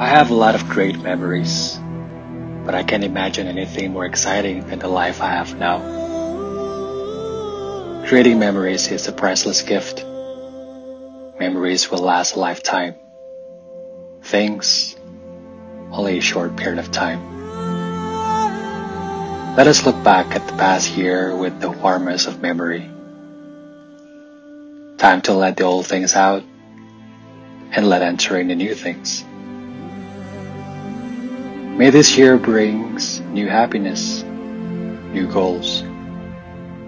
I have a lot of great memories, but I can't imagine anything more exciting than the life I have now. Creating memories is a priceless gift. Memories will last a lifetime. Things, only a short period of time. Let us look back at the past year with the warmest of memory. Time to let the old things out and let enter in the new things. May this year brings new happiness, new goals,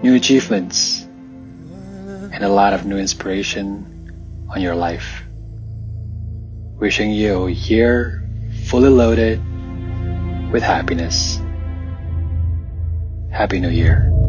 new achievements, and a lot of new inspiration on your life. Wishing you a year fully loaded with happiness. Happy New Year.